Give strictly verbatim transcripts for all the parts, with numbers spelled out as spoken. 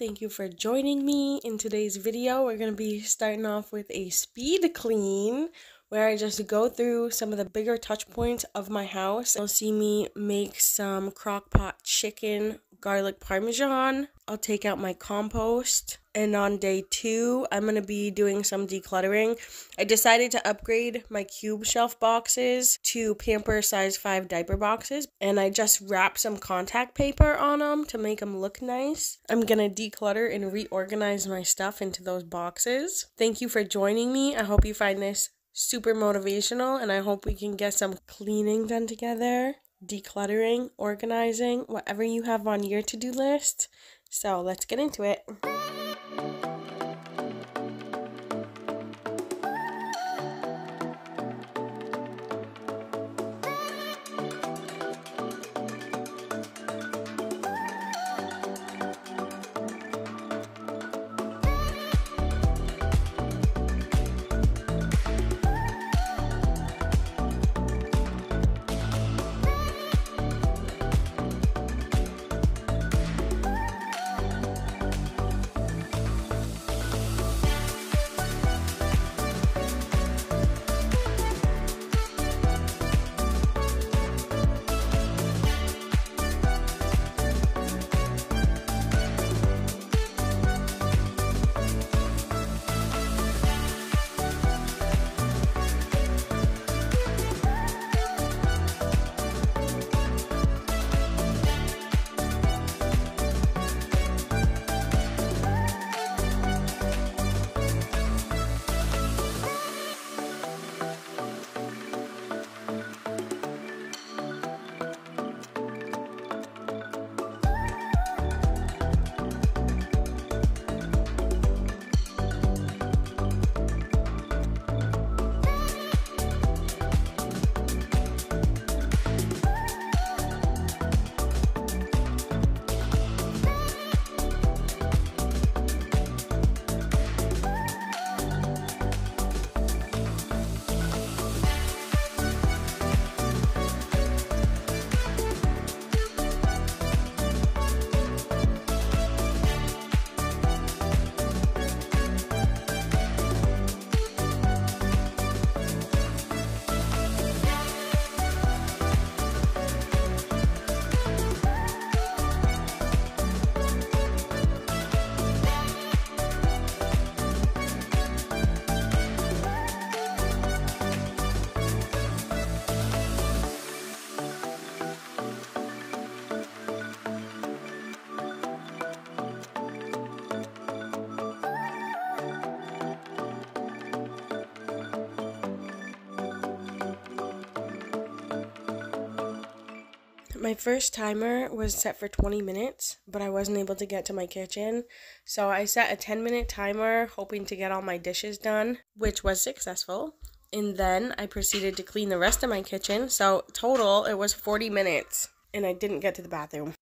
Thank you for joining me. In today's video, we're going to be starting off with a speed clean where I just go through some of the bigger touch points of my house. You'll see me make some crock pot chicken garlic parmesan. I'll take out my compost. And on day two, I'm going to be doing some decluttering. I decided to upgrade my cube shelf boxes to Pampers size five diaper boxes. And I just wrapped some contact paper on them to make them look nice. I'm going to declutter and reorganize my stuff into those boxes. Thank you for joining me. I hope you find this super motivational. And I hope we can get some cleaning done together. Decluttering, organizing, whatever you have on your to-do list. So let's get into it. My first timer was set for twenty minutes, but I wasn't able to get to my kitchen, so I set a ten minute timer hoping to get all my dishes done, which was successful, and then I proceeded to clean the rest of my kitchen, so total it was forty minutes, and I didn't get to the bathroom.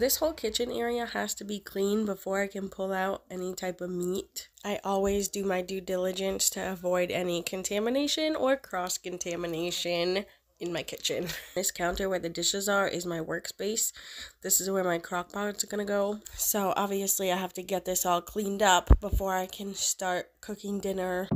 This whole kitchen area has to be clean before I can pull out any type of meat. I always do my due diligence to avoid any contamination or cross-contamination in my kitchen. This counter where the dishes are is my workspace. This is where my crock pots are gonna go. So obviously I have to get this all cleaned up before I can start cooking dinner.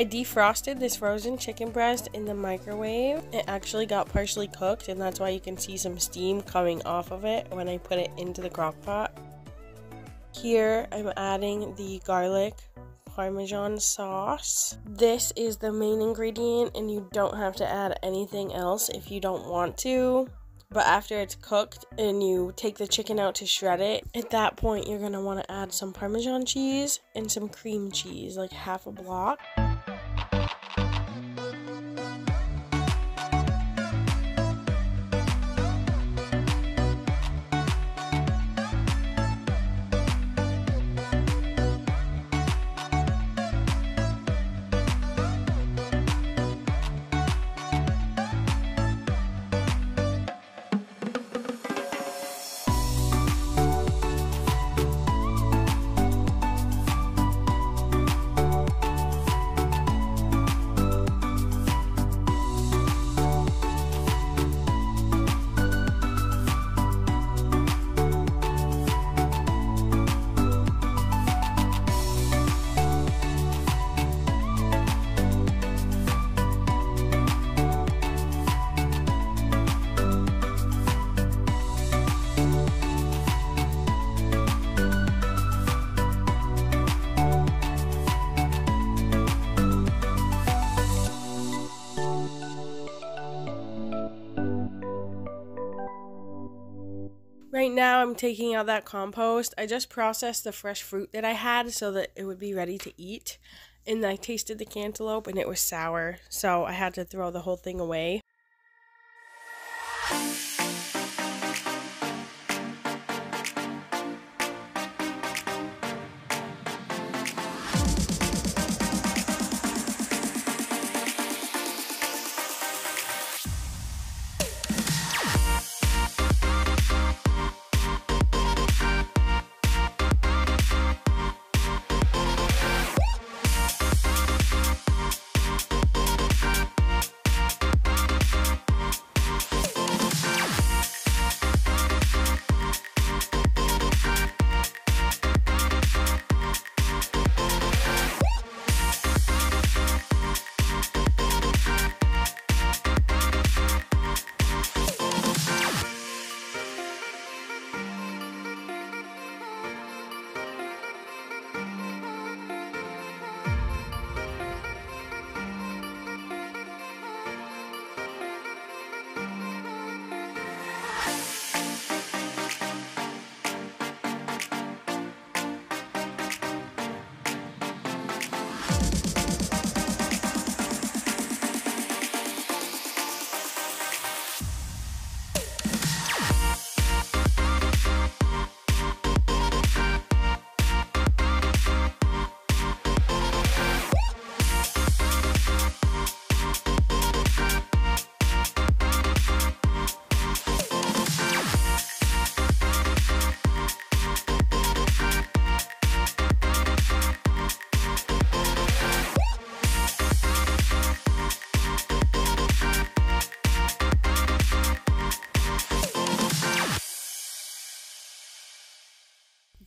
I defrosted this frozen chicken breast in the microwave. It actually got partially cooked, and that's why you can see some steam coming off of it when I put it into the crock pot. Here I'm adding the garlic parmesan sauce. This is the main ingredient, and you don't have to add anything else if you don't want to. But after it's cooked and you take the chicken out to shred it, at that point you're going to want to add some Parmesan cheese and some cream cheese, like half a block. Right now I'm taking out that compost. I just processed the fresh fruit that I had so that it would be ready to eat. And I tasted the cantaloupe and it was sour, so I had to throw the whole thing away.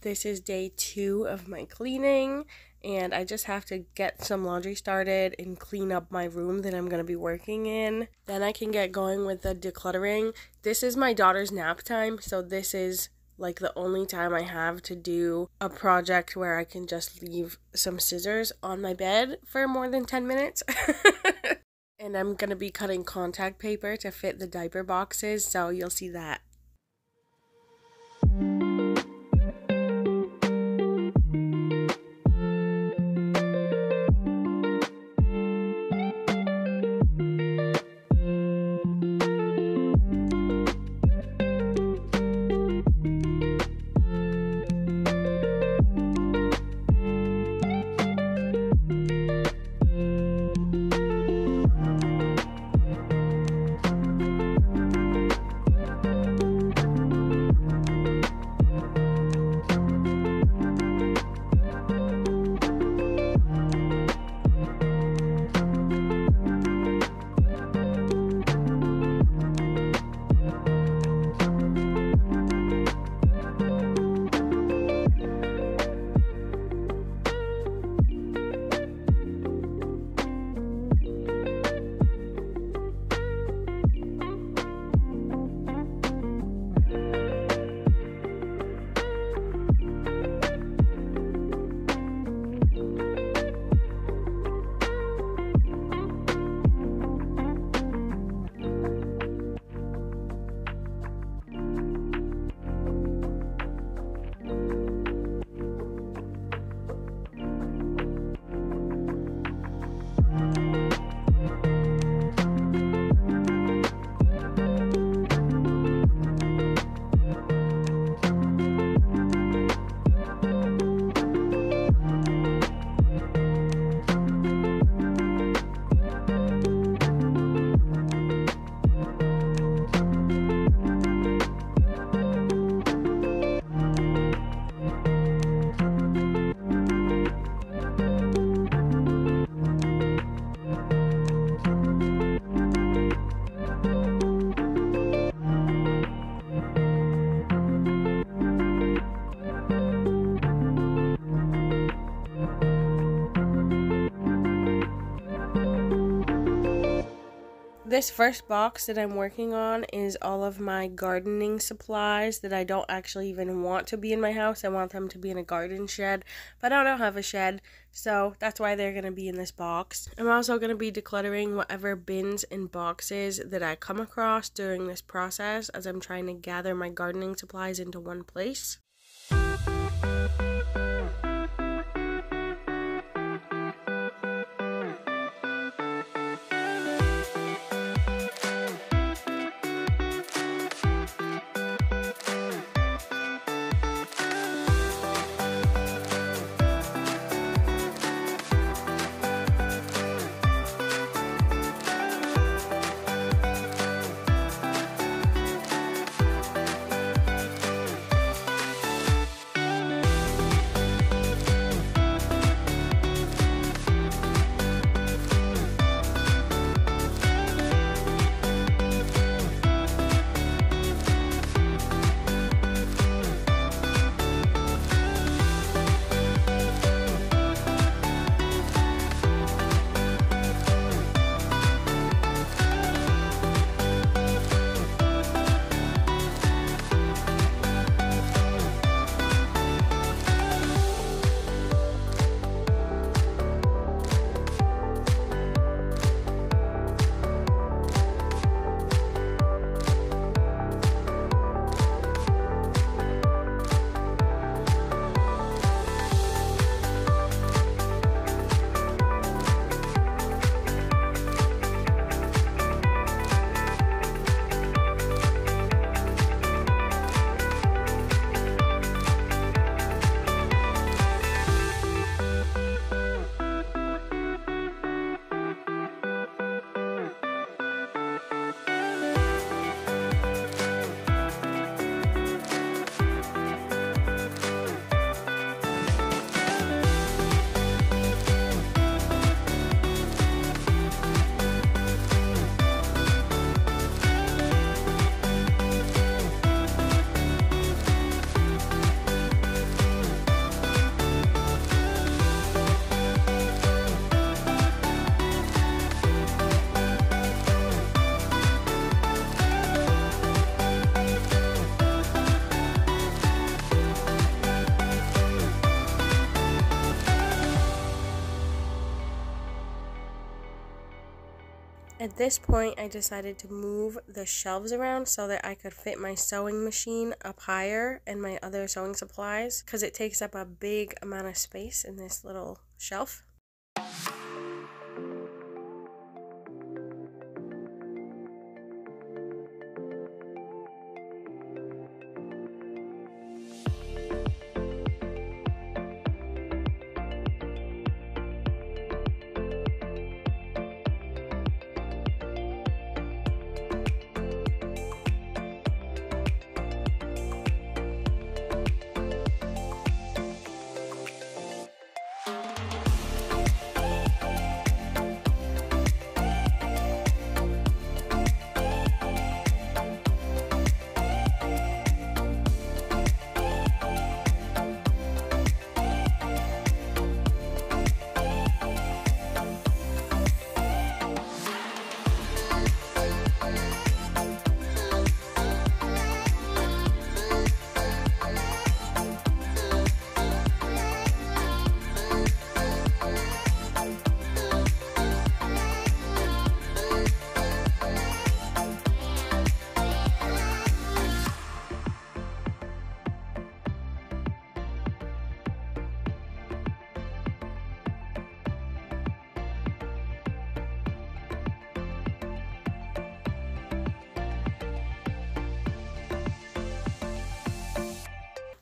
This is day two of my cleaning, and I just have to get some laundry started and clean up my room that I'm going to be working in. Then I can get going with the decluttering. This is my daughter's nap time, so this is like the only time I have to do a project where I can just leave some scissors on my bed for more than ten minutes. And I'm going to be cutting contact paper to fit the diaper boxes, so you'll see that. This first box that I'm working on is all of my gardening supplies that I don't actually even want to be in my house. I want them to be in a garden shed, but I don't have a shed, so that's why they're going to be in this box. I'm also going to be decluttering whatever bins and boxes that I come across during this process as I'm trying to gather my gardening supplies into one place. At this point, I decided to move the shelves around so that I could fit my sewing machine up higher and my other sewing supplies, because it takes up a big amount of space in this little shelf.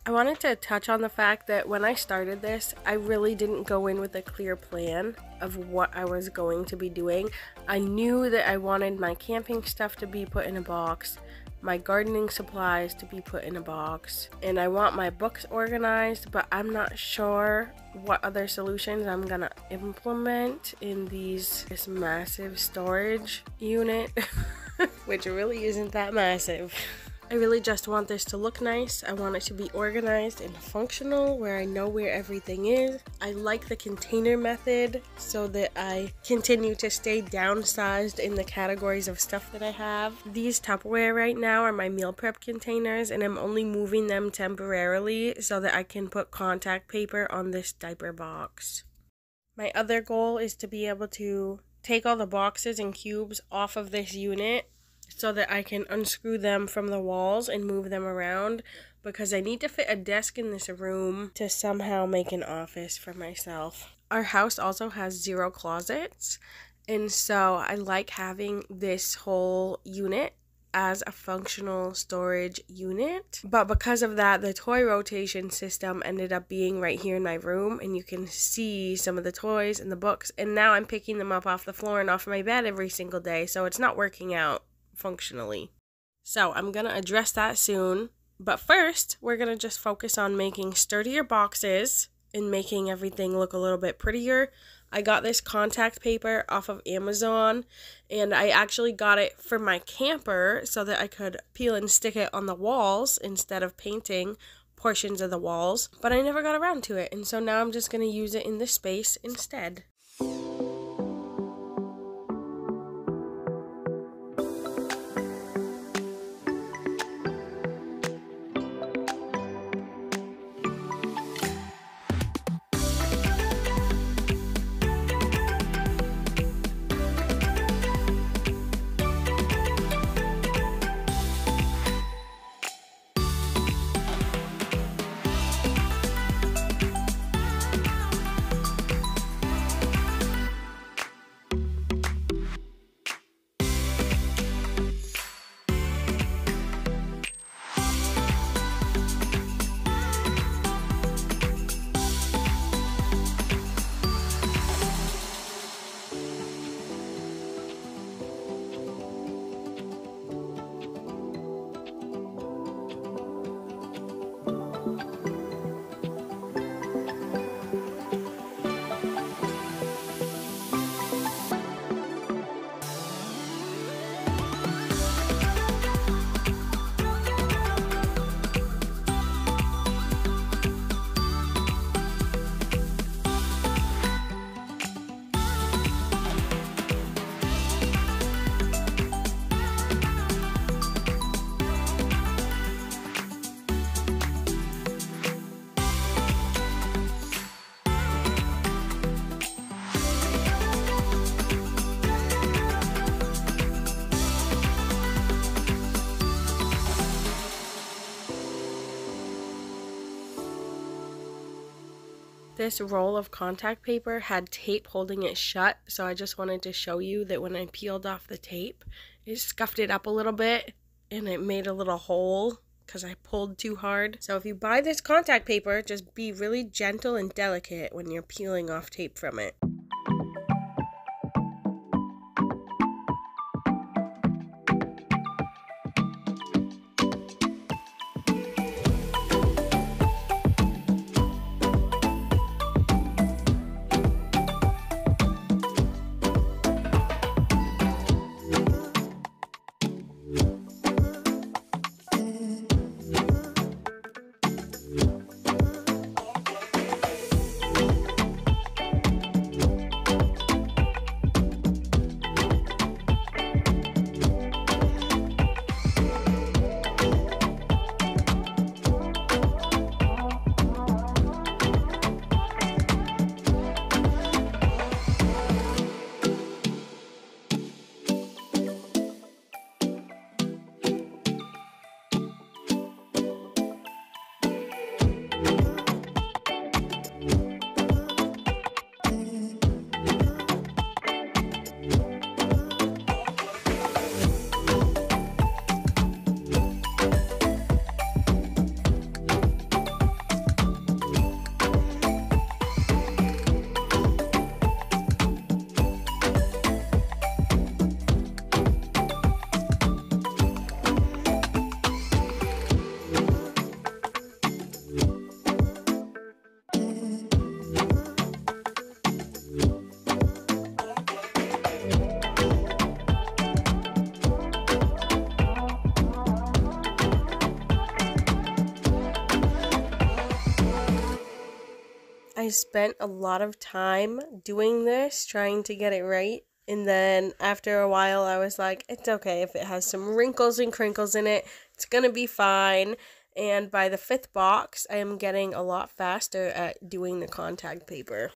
I wanted to touch on the fact that when I started this, I really didn't go in with a clear plan of what I was going to be doing. I knew that I wanted my camping stuff to be put in a box, my gardening supplies to be put in a box, and I want my books organized, but I'm not sure what other solutions I'm gonna implement in these this massive storage unit, which really isn't that massive. I really just want this to look nice. I want it to be organized and functional where I know where everything is. I like the container method so that I continue to stay downsized in the categories of stuff that I have. These Tupperware right now are my meal prep containers, and I'm only moving them temporarily so that I can put contact paper on this diaper box. My other goal is to be able to take all the boxes and cubes off of this unit so that I can unscrew them from the walls and move them around, because I need to fit a desk in this room to somehow make an office for myself. Our house also has zero closets, and so I like having this whole unit as a functional storage unit. But because of that, the toy rotation system ended up being right here in my room, and you can see some of the toys and the books, and now I'm picking them up off the floor and off my bed every single day, so it's not working out functionally. So I'm gonna address that soon, but first we're gonna just focus on making sturdier boxes and making everything look a little bit prettier. I got this contact paper off of Amazon, and I actually got it for my camper so that I could peel and stick it on the walls instead of painting portions of the walls, but I never got around to it, and so now I'm just gonna use it in this space instead. This roll of contact paper had tape holding it shut, so I just wanted to show you that when I peeled off the tape, I just scuffed it up a little bit and it made a little hole because I pulled too hard. So if you buy this contact paper, just be really gentle and delicate when you're peeling off tape from it. I spent a lot of time doing this, trying to get it right, and then after a while I was like, it's okay if it has some wrinkles and crinkles in it, it's gonna be fine. And by the fifth box, I am getting a lot faster at doing the contact paper.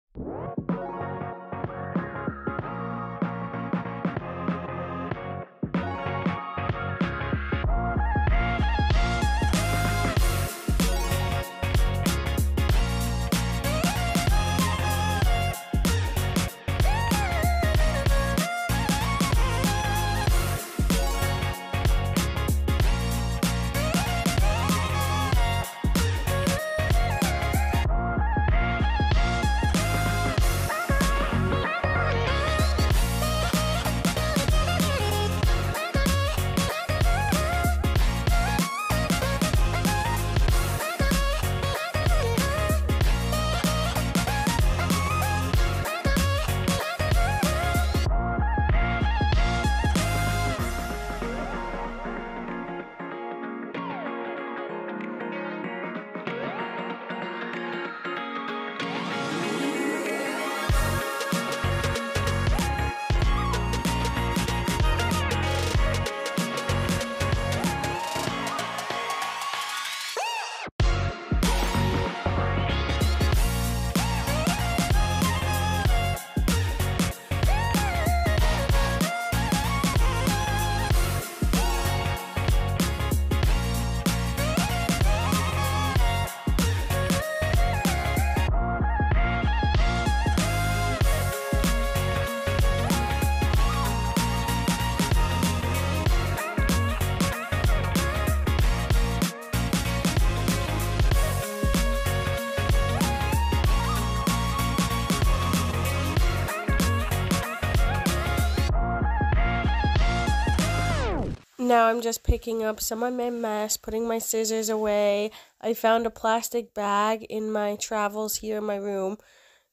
Now I'm just picking up some of my mess, putting my scissors away. I found a plastic bag in my travels here in my room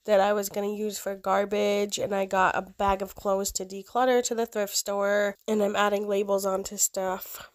that I was going to use for garbage, and I got a bag of clothes to declutter to the thrift store, and I'm adding labels onto stuff.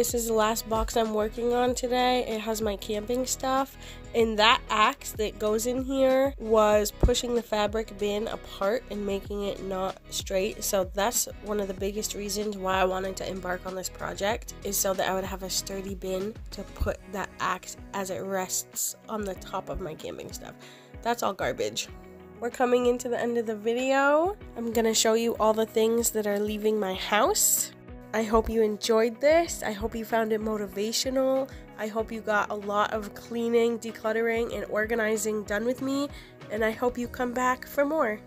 This is the last box I'm working on today. It has my camping stuff, and that axe that goes in here was pushing the fabric bin apart and making it not straight. So that's one of the biggest reasons why I wanted to embark on this project, is so that I would have a sturdy bin to put that axe as it rests on the top of my camping stuff. That's all garbage. We're coming into the end of the video. I'm gonna show you all the things that are leaving my house. I hope you enjoyed this. I hope you found it motivational. I hope you got a lot of cleaning, decluttering, and organizing done with me, and I hope you come back for more.